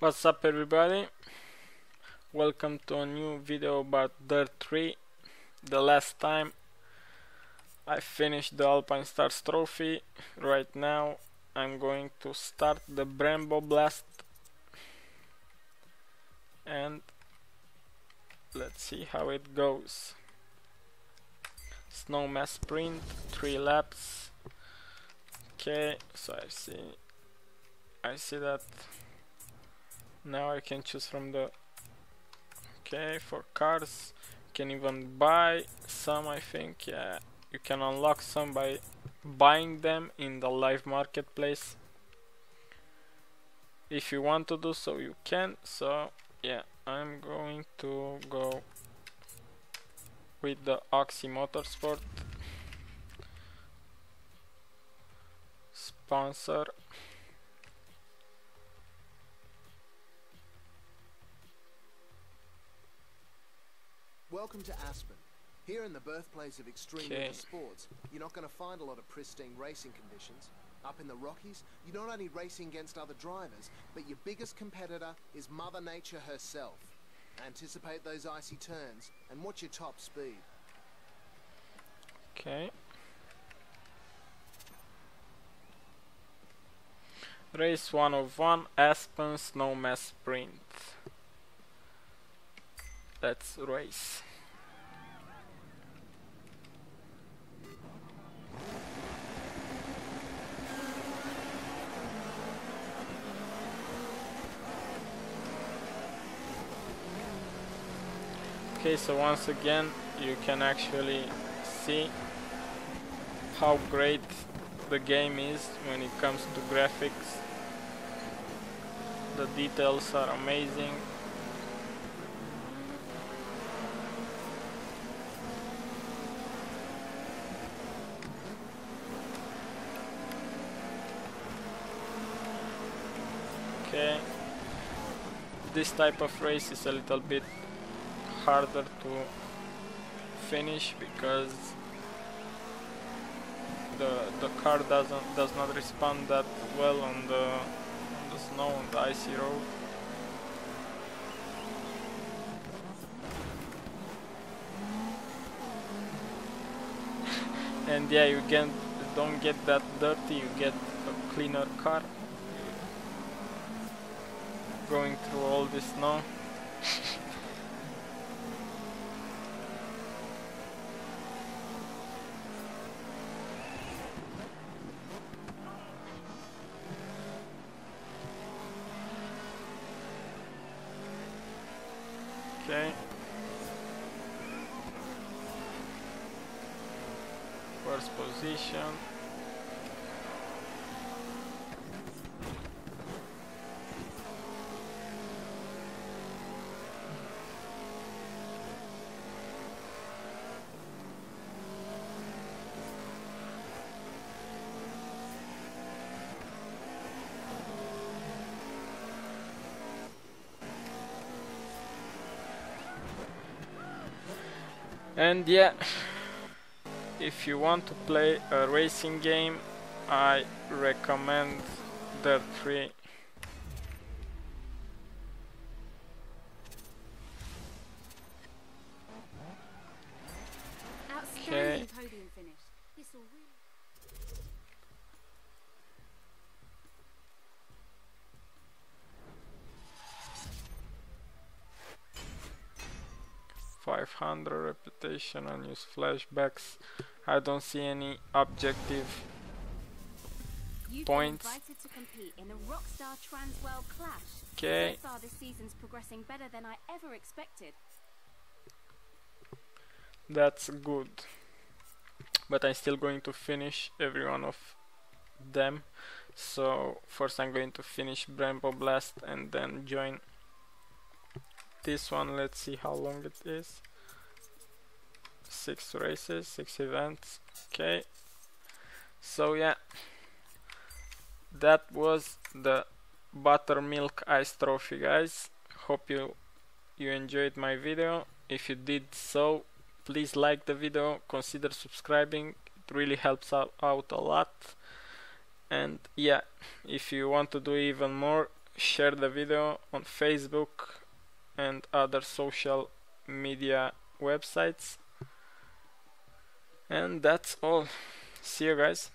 What's up everybody, welcome to a new video about Dirt 3. The last time I finished the Alpine Stars trophy. Right now I'm going to start the Brembo Blast and let's see how it goes. Snowmass Sprint, 3 laps. Okay, so I see that now I can choose from the okay for cars. You can even buy some, I think. Yeah, you can unlock some by buying them in the live marketplace if you want to do so, you can. So yeah, I'm going to go with the Oxy Motorsport sponsor. Welcome to Aspen. Here in the birthplace of extreme winter sports, you're not going to find a lot of pristine racing conditions. Up in the Rockies, you're not only racing against other drivers, but your biggest competitor is Mother Nature herself. Anticipate those icy turns and watch your top speed. Okay. Race 101, Aspen Snowmass Sprint. Let's race. Okay, so once again you can actually see how great the game is when it comes to graphics. The details are amazing. Okay, this type of race is a little bit harder to finish because the car does not respond that well on the snow, on the icy road. And yeah, you don't get that dirty, you get a cleaner car going through all this snow. Okay. First position. And yeah, if you want to play a racing game, I recommend Dirt 3. Okay. Reputation, and use flashbacks. I don't see any objective points. Okay. That's good. But I'm still going to finish every one of them. So first I'm going to finish Brembo Blast and then join this one. Let's see how long it is. 6 races, 6 events. Okay, so yeah, that was the Buttermilk Ice Trophy, guys. Hope you enjoyed my video. If you did so, please like the video, consider subscribing, it really helps out a lot. And yeah, if you want to do even more, share the video on Facebook and other social media websites. And that's all. See you guys.